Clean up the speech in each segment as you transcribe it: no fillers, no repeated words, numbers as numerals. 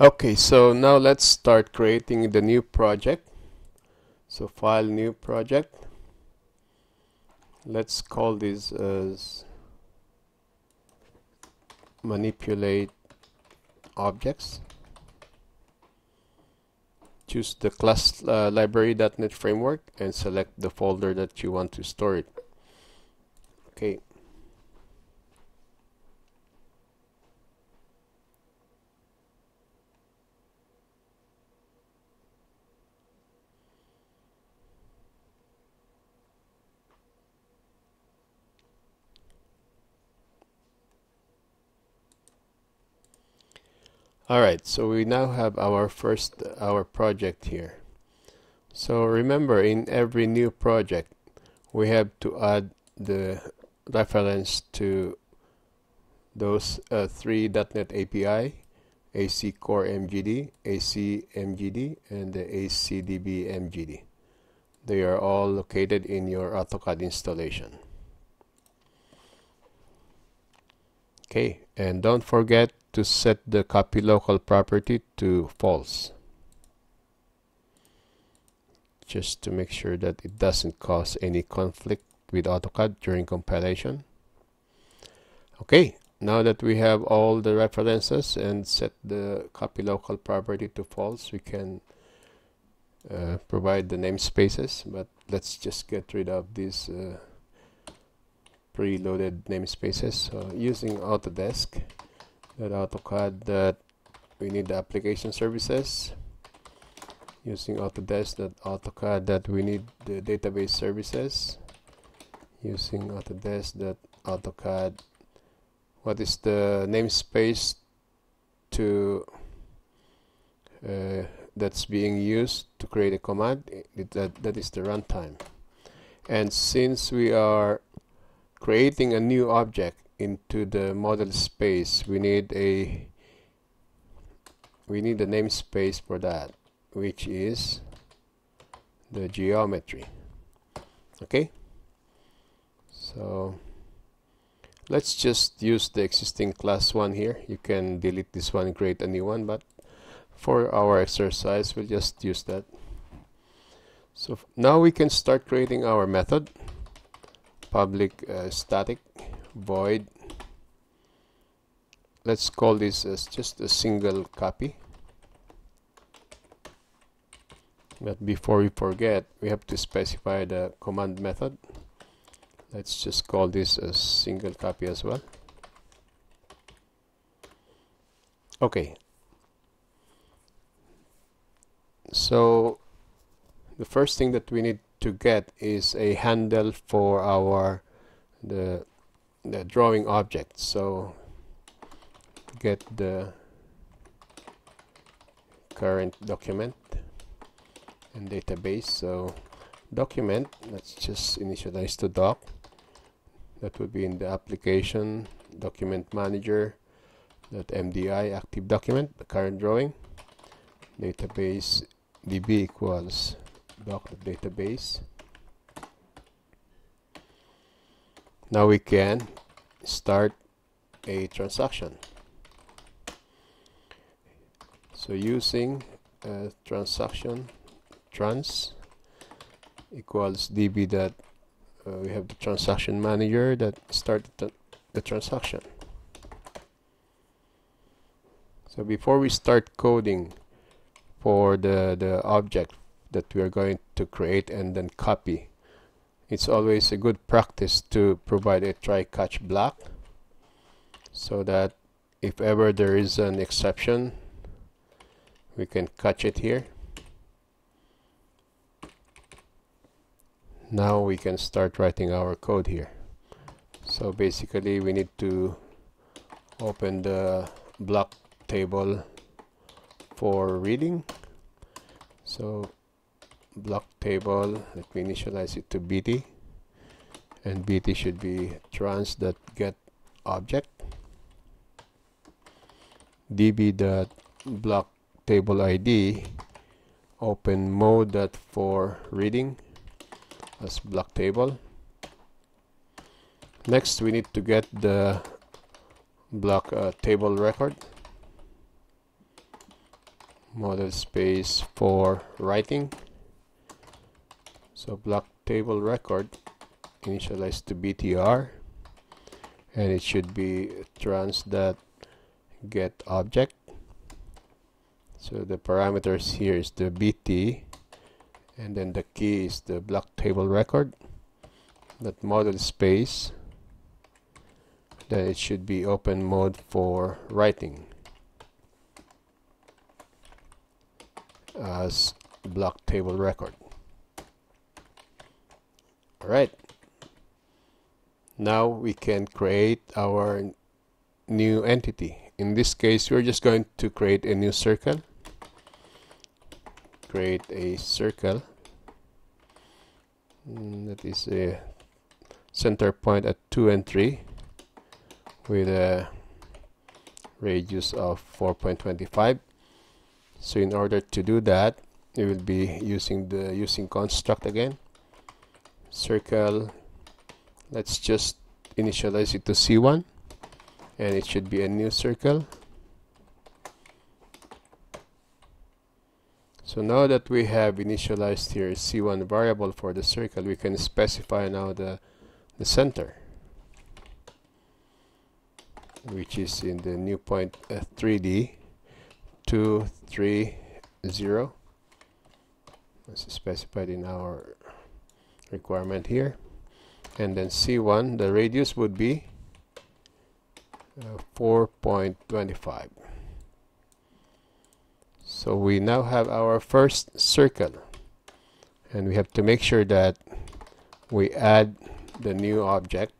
Okay, so now let's start creating the new project. So file, new project. Let's call this as manipulate objects. Choose the class library.NET framework and select the folder that you want to store it. Okay. Alright, so we now have our project here. So remember, in every new project we have to add the reference to those three .NET API, AC Core MGD, AC MGD, and the ACDB MGD. They are all located in your AutoCAD installation. Okay, and don't forget to set the copy local property to false, just to make sure that it doesn't cause any conflict with AutoCAD during compilation. Okay, now that we have all the references and set the copy local property to false, we can provide the namespaces, but let's just get rid of these preloaded namespaces. So using Autodesk .AutoCAD, that we need the application services. Using Autodesk .AutoCAD, that we need the database services. Using Autodesk .AutoCAD, what is the namespace to that's being used to create a command? That is the runtime. And since we are creating a new object into the model space, we need a namespace for that, which is the geometry. Okay, so let's just use the existing class one here. You can delete this one and create a new one, but for our exercise we'll just use that. So now we can start creating our method. Public static void. Let's call this as just a single copy, but before we forget, we have to specify the command method. Let's just call this a single copy as well. Okay, so the first thing that we need to get is a handle for our the drawing object. So get the current document and database. So document, let's just initialize to doc. That would be in the application document manager .mdi active document, the current drawing. Database db equals doc.database. Now we can start a transaction. So using transaction trans equals db that we have the transaction manager that started the transaction. So before we start coding for the object that we are going to create and then copy, it's always a good practice to provide a try-catch block, so that if ever there is an exception, we can catch it here. Now we can start writing our code here. So basically we need to open the block table for reading. So block table, let me initialize it to bt, and bt should be trans.get object, db.block table id, open mode for reading as block table. Next we need to get the block table record. model space for writing. So block table record, initialize to BTR, and it should be trans.get object. So the parameters here is the BT, and then the key is the block table record. That model space, then it should be open mode for writing as block table record. Alright, now we can create our new entity. In this case, we're just going to create a new circle. Create a circle that is a center point at 2 and 3 with a radius of 4.25. So in order to do that, we will be using the construct again. Circle, let's just initialize it to C1, and it should be a new circle. So now that we have initialized here C1 variable for the circle, we can specify now the center, which is in the new point 3D 2, 3, 0, as specified in our requirement here. And then C1, the radius would be 4.25. So we now have our first circle, and we have to make sure that we add the new object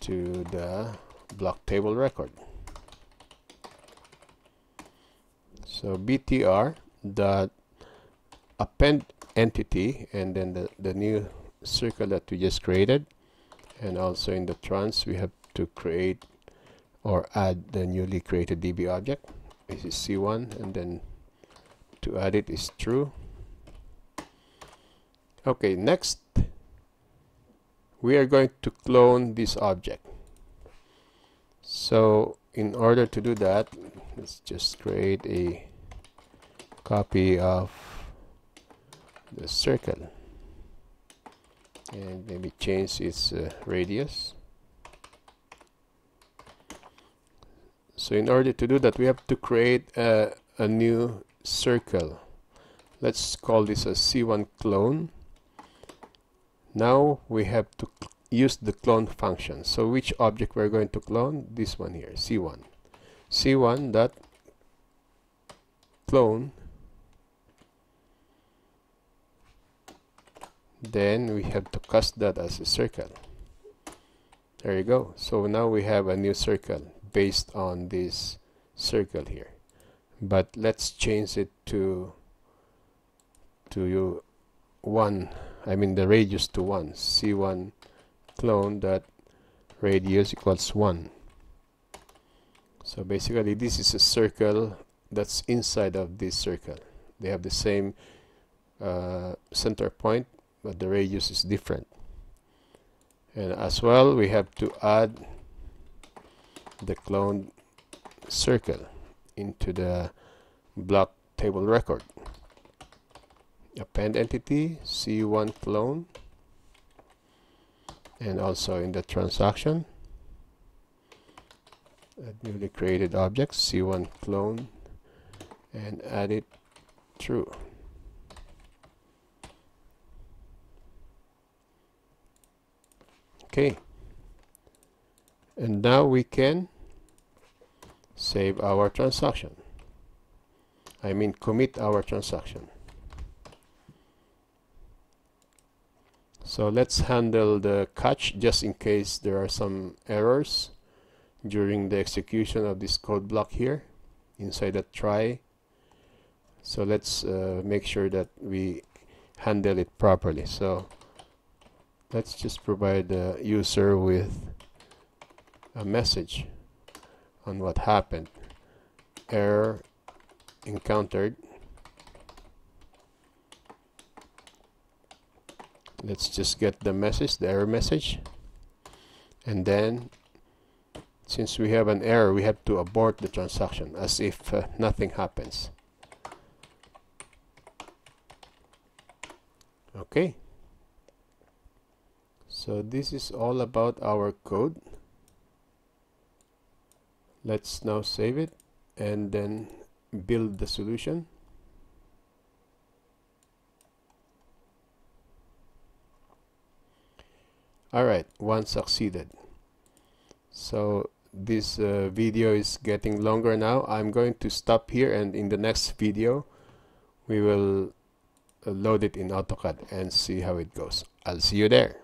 to the block table record. So BTR dot append entity, and then the new circle that we just created, and also in the trans we have to create or add the newly created DB object. This is C1, and then to add it is true. Okay, next we are going to clone this object. So in order to do that, let's just create a copy of the circle and maybe change its radius. So in order to do that, we have to create a new circle. Let's call this a C1 clone. Now we have to use the clone function. So which object we're going to clone? This one here, C1. C1 dot clone. Then we have to cast that as a circle. There you go. So now we have a new circle based on this circle here. But let's change it to one. I mean the radius to 1. C1 clone dot radius equals 1. So basically this is a circle that's inside of this circle. They have the same center point, but the radius is different. And as well, we have to add the cloned circle into the block table record. Append entity, C1 clone, and also in the transaction, newly created object, C1 clone, and add it true. Okay, and now we can save our transaction. I mean commit our transaction. So let's handle the catch just in case there are some errors during the execution of this code block here inside the try. So let's make sure that we handle it properly. So let's just provide the user with a message on what happened. Error encountered. Let's just get the message, the error message, and then Since we have an error, we have to abort the transaction as if nothing happens. Okay, so this is all about our code. Let's now save it and then build the solution. Alright, one succeeded. So this video is getting longer now. I'm going to stop here, and in the next video we will load it in AutoCAD and see how it goes. I'll see you there.